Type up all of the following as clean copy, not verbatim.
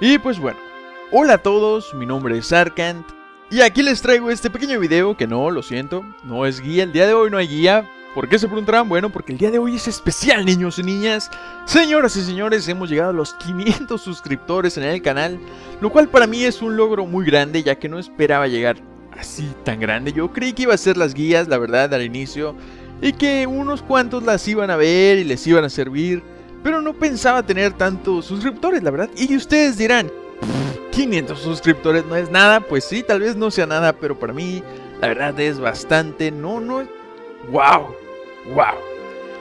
Y pues bueno, hola a todos, mi nombre es Arkant y aquí les traigo este pequeño video que no, lo siento, no es guía, el día de hoy no hay guía. ¿Por qué se preguntarán? Bueno, porque el día de hoy es especial, niños y niñas. Señoras y señores, hemos llegado a los 500 suscriptores en el canal, lo cual para mí es un logro muy grande, ya que no esperaba llegar así tan grande. Yo creí que iba a ser las guías, la verdad, al inicio, y que unos cuantos las iban a ver y les iban a servir, pero no pensaba tener tantos suscriptores, la verdad. Y ustedes dirán, 500 suscriptores no es nada. Pues sí, tal vez no sea nada, pero para mí, la verdad, es bastante. No es... ¡Wow! ¡Wow!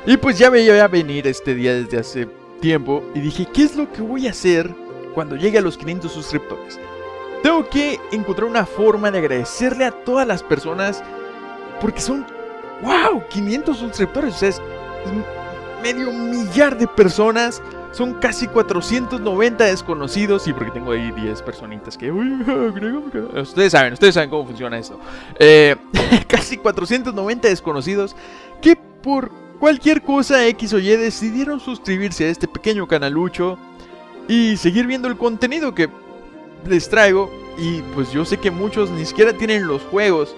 Y pues ya veía venir este día desde hace tiempo y dije, ¿qué es lo que voy a hacer cuando llegue a los 500 suscriptores? Tengo que encontrar una forma de agradecerle a todas las personas, porque son, ¡wow!, 500 suscriptores, o sea, es medio millar de personas. Son casi 490 desconocidos. Y porque tengo ahí 10 personitas que... Ustedes saben cómo funciona esto. Casi 490 desconocidos que por cualquier cosa X o Y decidieron suscribirse a este pequeño canalucho y seguir viendo el contenido que les traigo. Y pues yo sé que muchos ni siquiera tienen los juegos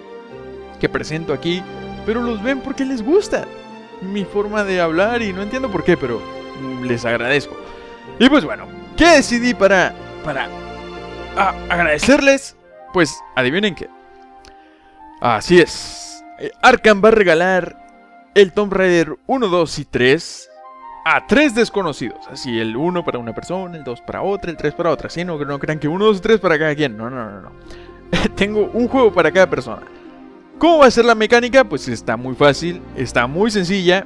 que presento aquí, pero los ven porque les gusta mi forma de hablar y no entiendo por qué, pero... les agradezco. Y pues bueno, ¿qué decidí para agradecerles? Pues adivinen qué. Así es, Arkant va a regalar el Tomb Raider 1, 2 y 3 a 3 desconocidos. Así, el 1 para una persona, el 2 para otra, el 3 para otra. Así, no crean que 1, 2 y 3 para cada quien. No. Tengo un juego para cada persona. ¿Cómo va a ser la mecánica? Pues está muy fácil, está muy sencilla.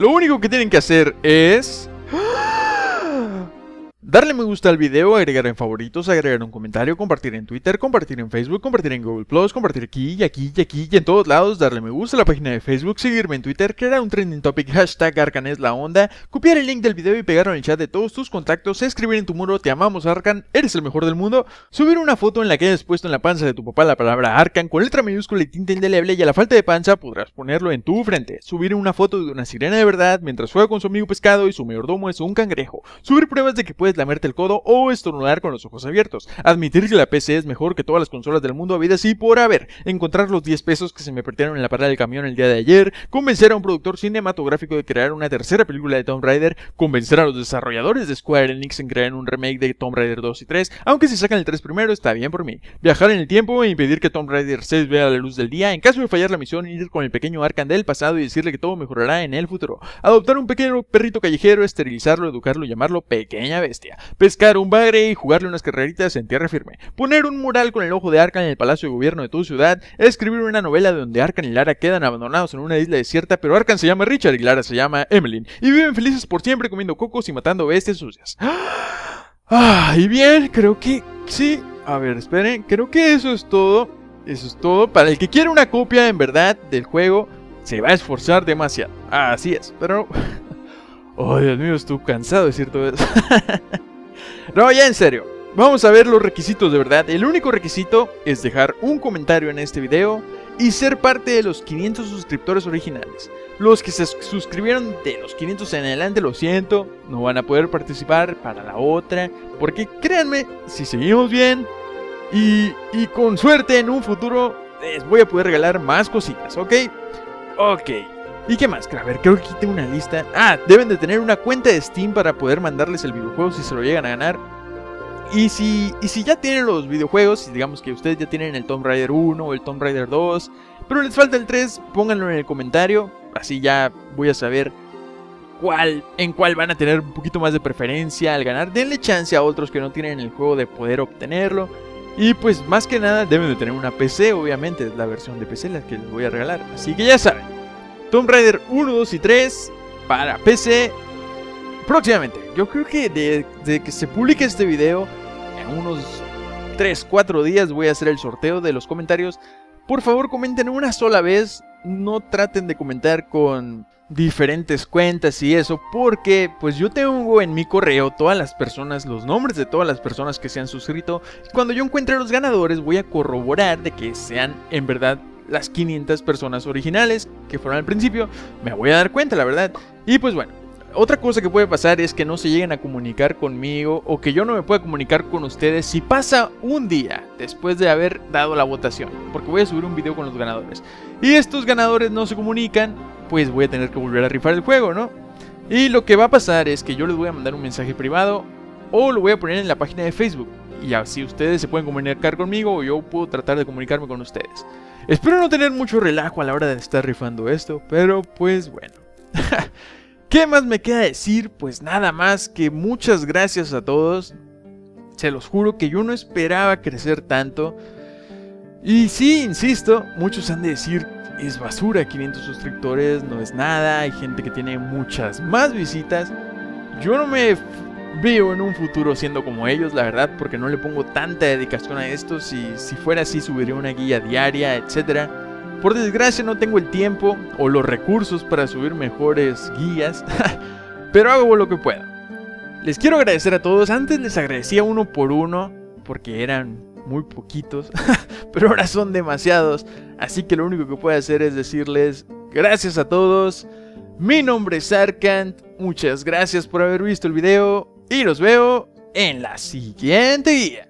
Lo único que tienen que hacer es darle me gusta al video, agregar en favoritos, agregar un comentario, compartir en Twitter, compartir en Facebook, compartir en Google+, compartir aquí y en todos lados, darle me gusta a la página de Facebook, seguirme en Twitter, crear un trending topic, hashtag Arkant es la onda, copiar el link del video y pegarlo en el chat de todos tus contactos, escribir en tu muro, te amamos Arkant, eres el mejor del mundo, subir una foto en la que hayas puesto en la panza de tu papá la palabra Arkant con letra mayúscula y tinta indeleble, y a la falta de panza podrás ponerlo en tu frente, subir una foto de una sirena de verdad mientras juega con su amigo pescado y su mayordomo es un cangrejo, subir pruebas de que puedes lamerte el codo o estornudar con los ojos abiertos, admitir que la PC es mejor que todas las consolas del mundo habidas y por haber, encontrar los 10 pesos que se me perdieron en la parada del camión el día de ayer, convencer a un productor cinematográfico de crear una tercera película de Tomb Raider, convencer a los desarrolladores de Square Enix en crear un remake de Tomb Raider 2 y 3, aunque si sacan el 3 primero está bien por mí, viajar en el tiempo e impedir que Tomb Raider 6 vea la luz del día, en caso de fallar la misión ir con el pequeño Arkant del pasado y decirle que todo mejorará en el futuro, adoptar un pequeño perrito callejero, esterilizarlo, educarlo y llamarlo pequeña bestia, pescar un bagre y jugarle unas carreritas en tierra firme, poner un mural con el ojo de Arkant en el palacio de gobierno de tu ciudad, escribir una novela donde Arkant y Lara quedan abandonados en una isla desierta, pero Arkant se llama Richard y Lara se llama Emeline y viven felices por siempre comiendo cocos y matando bestias sucias. Y bien, creo que sí. A ver, esperen, creo que eso es todo. Eso es todo. Para el que quiera una copia en verdad del juego, se va a esforzar demasiado. Así es, pero... oh, Dios mío, estoy cansado de decir todo eso. No, ya en serio. Vamos a ver los requisitos de verdad. El único requisito es dejar un comentario en este video y ser parte de los 500 suscriptores originales. Los que se suscribieron de los 500 en adelante, lo siento, no van a poder participar para la otra, porque créanme, si seguimos bien y con suerte en un futuro, les voy a poder regalar más cositas, ¿ok? Ok. ¿Y qué más? A ver, creo que aquí tengo una lista. Ah, deben de tener una cuenta de Steam para poder mandarles el videojuego si se lo llegan a ganar. Y si ya tienen los videojuegos, digamos que ustedes ya tienen el Tomb Raider 1 o el Tomb Raider 2, pero les falta el 3, pónganlo en el comentario. Así ya voy a saber en cuál van a tener un poquito más de preferencia al ganar. Denle chance a otros que no tienen el juego de poder obtenerlo. Y pues más que nada deben de tener una PC, obviamente, es la versión de PC la que les voy a regalar. Así que ya saben. Tomb Raider 1, 2 y 3 para PC próximamente. Yo creo que desde que se publique este video, en unos 3-4 días voy a hacer el sorteo de los comentarios. Por favor, comenten una sola vez. No traten de comentar con diferentes cuentas y eso, porque pues yo tengo en mi correo todas las personas, los nombres de todas las personas que se han suscrito. Cuando yo encuentre a los ganadores voy a corroborar de que sean en verdad las 500 personas originales que fueron al principio. Me voy a dar cuenta, la verdad. Y pues bueno, Otra cosa que puede pasar es que no se lleguen a comunicar conmigo o que yo no me pueda comunicar con ustedes si pasa un día después de haber dado la votación, porque voy a subir un video con los ganadores y estos ganadores no se comunican, pues voy a tener que volver a rifar el juego, ¿no? Y lo que va a pasar es que yo les voy a mandar un mensaje privado o lo voy a poner en la página de Facebook y así ustedes se pueden comunicar conmigo o yo puedo tratar de comunicarme con ustedes. Espero no tener mucho relajo a la hora de estar rifando esto, pero pues bueno. ¿Qué más me queda decir? Pues nada más que muchas gracias a todos. Se los juro que yo no esperaba crecer tanto. Y sí, insisto, muchos han de decir, es basura, 500 suscriptores, no es nada. Hay gente que tiene muchas más visitas. Yo no me veo en un futuro siendo como ellos, la verdad, porque no le pongo tanta dedicación a esto. Si fuera así, subiría una guía diaria, etcétera. Por desgracia no tengo el tiempo o los recursos para subir mejores guías, pero hago lo que puedo. Les quiero agradecer a todos, antes les agradecía uno por uno porque eran muy poquitos, pero ahora son demasiados, así que lo único que puedo hacer es decirles gracias a todos. Mi nombre es Arkant, muchas gracias por haber visto el video y los veo en la siguiente guía.